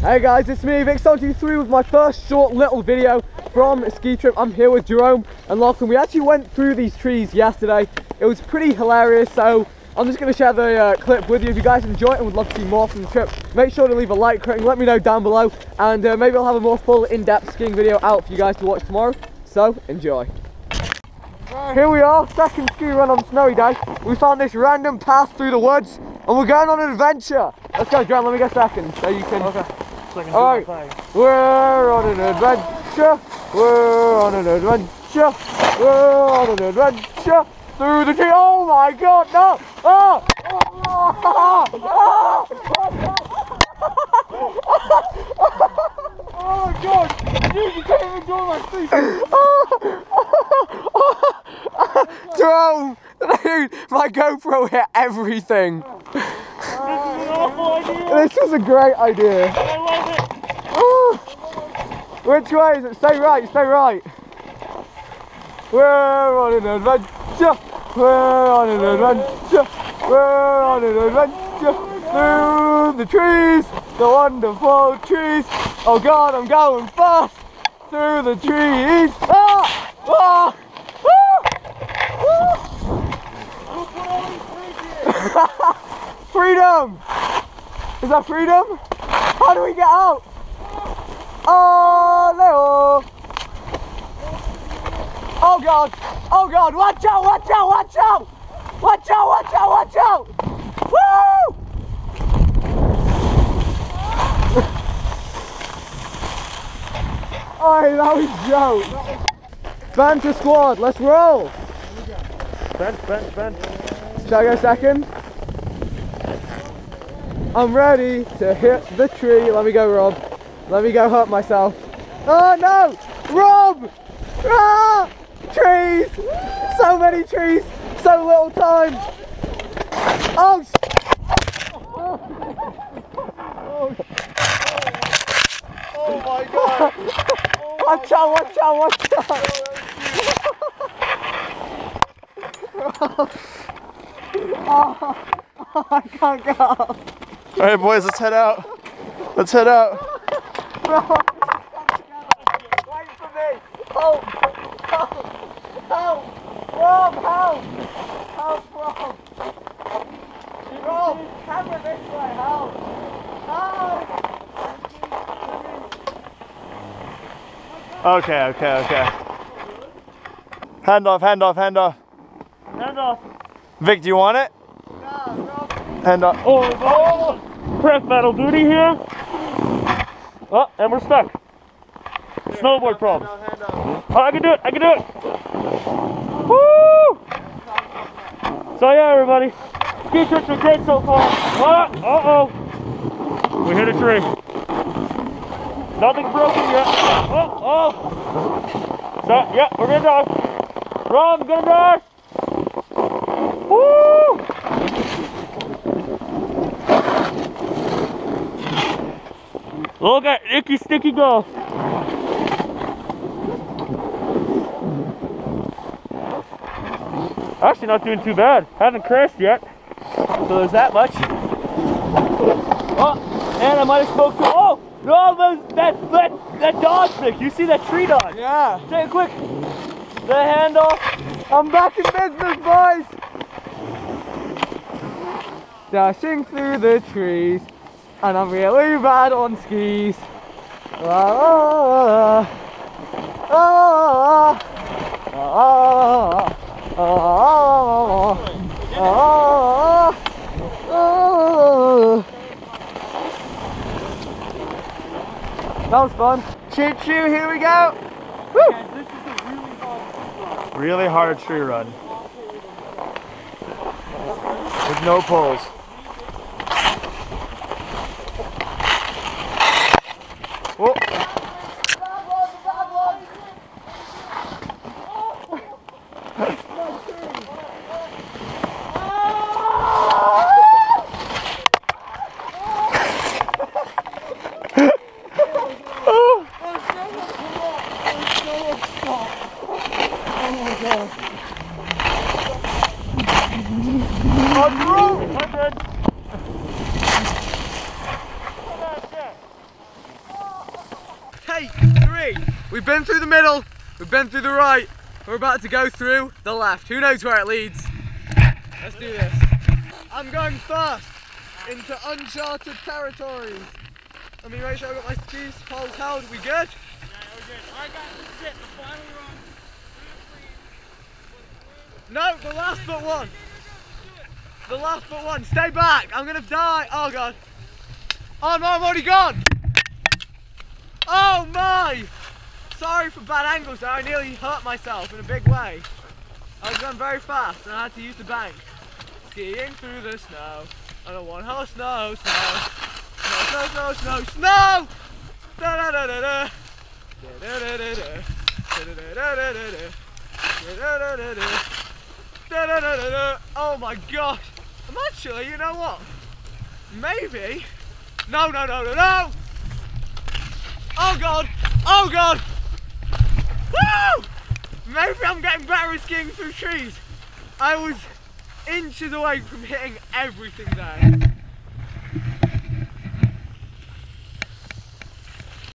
Hey guys, it's me, Vikkstar123, with my first short little video from a ski trip. I'm here with Jerome and Lachlan. We actually went through these trees yesterday. It was pretty hilarious, so I'm just going to share the clip with you. If you guys enjoy it and would love to see more from the trip, make sure to leave a like, and let me know down below, and maybe I'll have a more full, in-depth skiing video out for you guys to watch tomorrow, so enjoy. Here we are, second ski run on a snowy day. We found this random path through the woods, and we're going on an adventure. Let's go, Jerome, let me get second, so you can... Okay. So alright, we're on an adventure, we're on an adventure, we're on an adventure through the tree. Oh my god, no! Oh! Oh! Oh my god! Dude, you can't even do my feet! Jerome! Dude, my GoPro hit everything! This is a great idea. I love it. Oh. Which way is it? Stay right, stay right. We're on an adventure. We're on an adventure. We're on an adventure. Through the trees, the wonderful trees. Oh god, I'm going fast. Through the trees. Ah! Ah! Ah! Freedom! Is that freedom? How do we get out? Oh no! Oh god! Oh god! Watch out! Watch out! Watch out! Watch out! Watch out! Watch out! Woo! Alright, that was joke. Band to squad. Let's roll. Band. Shall I go second? I'm ready to hit the tree. Let me go, Rob. Let me go hurt myself. Oh no! Rob! Ah! Trees! So many trees! So little time! Oh! Oh my god! Oh my watch out, watch out, watch out! Oh, I can't get up. All right, boys, let's head out. Let's head out. Wait for me. Help. Help. Rob, help. Help, Rob. Rob, camera this way. Help. Help. Okay. Hand off, hand off, hand off. Hand off. Vic, do you want it? No, Rob. Hand off. Oh. Craft battle duty here. Oh, and we're stuck. Here, snowboard problems. Oh, I can do it. Woo! So yeah, everybody. Ski trips were great so far. Uh-oh. We hit a tree. Nothing's broken yet. Oh. So, yeah, we're gonna dive. Rob, gonna dive. Look at icky sticky go. Actually not doing too bad. Haven't crashed yet. So there's that much. Oh, and I might have spoke to that dodge stick. You see that tree dodge? Yeah. Take it quick. The handle. I'm back in business, boys. Dashing through the trees. And I'm really bad on skis. That was fun. Choo-choo, here we go. Woo. Guys, this is a really hard run. Really hard tree run. With no poles. Oh. Oh my god. 8, 3. We've been through the middle, we've been through the right, we're about to go through the left. Who knows where it leads? Let's do this. I'm going fast into uncharted territories. Let me make sure I got my skis poles held. We good? Yeah, we're good. Alright guys, this is it. The final run. No, the last but one. The last but one. Stay back. I'm going to die. Oh god. Oh no, I'm already gone. Oh my. Sorry for bad angles there. I nearly hurt myself in a big way. I was going very fast and I had to use the bank. Skiing through the snow. I don't want her snow, snow. Snow, snow, snow, snow! Da da da da da! Da da da da da! Da da da da da! Da da da da da! Da da da da da! Oh my gosh! I'm actually, you know what? Maybe. No, no, no, no, no! Oh god! Oh god! Woo! Maybe I'm getting better at skiing through trees. I was inches away from hitting everything there.